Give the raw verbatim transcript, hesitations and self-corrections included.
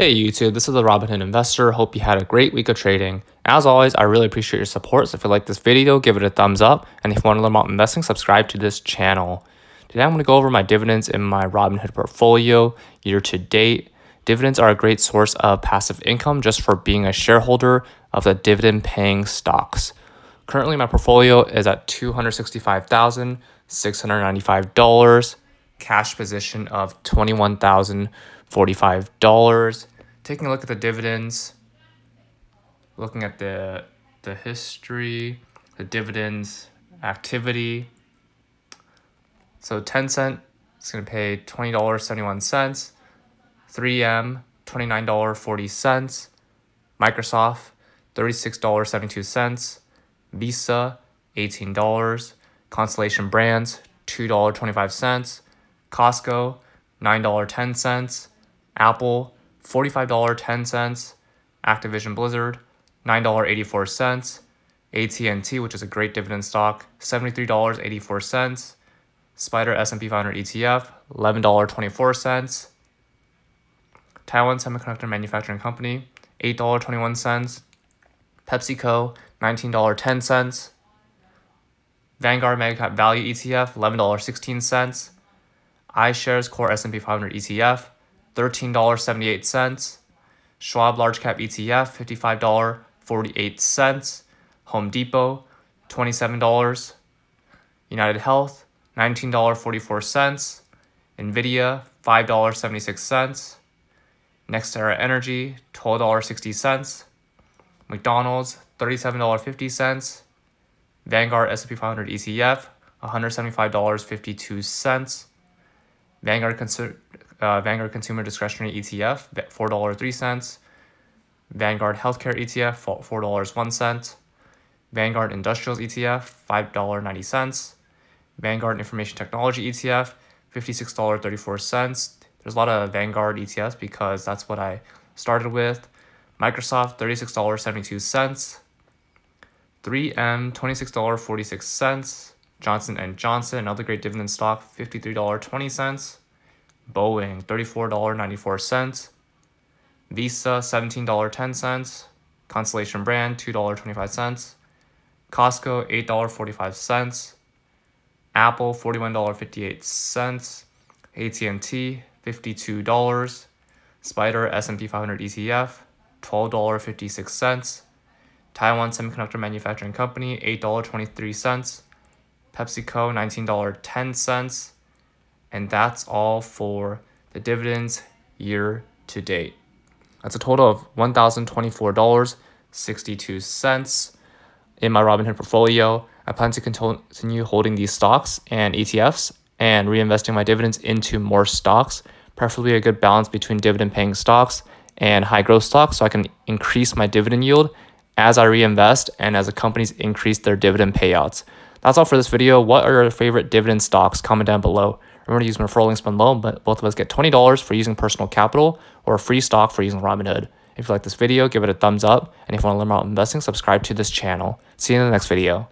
Hey YouTube, this is the Robinhood Investor. Hope you had a great week of trading. As always, I really appreciate your support. So if you like this video, give it a thumbs up. And if you want to learn about investing, subscribe to this channel. Today, I'm going to go over my dividends in my Robinhood portfolio year to date. Dividends are a great source of passive income just for being a shareholder of the dividend paying stocks. Currently, my portfolio is at two hundred sixty-five thousand six hundred ninety-five dollars, cash position of twenty-one thousand forty-five dollars. Taking a look at the dividends, looking at the the history, the dividends activity. So Tencent is going to pay twenty dollars and seventy-one cents, three M twenty-nine dollars and forty cents, Microsoft thirty-six dollars and seventy-two cents, Visa eighteen dollars, Constellation Brands two dollars and twenty-five cents, Costco nine dollars and ten cents, Apple forty-five dollars and ten cents, Activision Blizzard nine dollars and eighty-four cents, A T and T, which is a great dividend stock, seventy-three dollars and eighty-four cents, Spider S and P five hundred E T F eleven dollars and twenty-four cents, Taiwan Semiconductor Manufacturing Company eight dollars and twenty-one cents, PepsiCo nineteen dollars and ten cents, Vanguard Mega Cap Value E T F eleven dollars and sixteen cents, iShares Core S and P five hundred E T F thirteen dollars and seventy-eight cents, Schwab Large Cap E T F fifty-five dollars and forty-eight cents, Home Depot twenty-seven dollars, United Health nineteen dollars and forty-four cents, Nvidia five dollars and seventy-six cents, NextEra Energy twelve dollars and sixty cents, McDonald's thirty-seven dollars and fifty cents, Vanguard S and P five hundred E T F one hundred seventy-five dollars and fifty-two cents, Vanguard Consumer uh, Vanguard Consumer Discretionary E T F four dollars and three cents, Vanguard Healthcare E T F four dollars and one cent, Vanguard Industrials E T F five dollars and ninety cents, Vanguard Information Technology E T F fifty-six dollars and thirty-four cents. There's a lot of Vanguard E T Fs because that's what I started with. Microsoft thirty-six dollars and seventy-two cents, three M twenty-six dollars and forty-six cents, Johnson and Johnson, another great dividend stock, fifty-three dollars and twenty cents, Boeing thirty-four dollars and ninety-four cents, Visa seventeen dollars and ten cents, Constellation Brand two dollars and twenty-five cents, Costco eight dollars and forty-five cents, Apple forty-one dollars and fifty-eight cents, A T and T fifty-two dollars, Spider S and P five hundred E T F twelve dollars and fifty-six cents, Taiwan Semiconductor Manufacturing Company eight dollars and twenty-three cents, PepsiCo nineteen dollars and ten cents, and that's all for the dividends year to date. That's a total of one thousand twenty-four dollars and sixty-two cents in my Robinhood portfolio. I plan to continue holding these stocks and E T Fs and reinvesting my dividends into more stocks, preferably a good balance between dividend paying stocks and high growth stocks so I can increase my dividend yield as I reinvest and as the companies increase their dividend payouts. That's all for this video. What are your favorite dividend stocks? Comment down below. Remember to use my referral links below, but both of us get twenty dollars for using Personal Capital or a free stock for using Robinhood. If you like this video, give it a thumbs up. And if you want to learn about investing, subscribe to this channel. See you in the next video.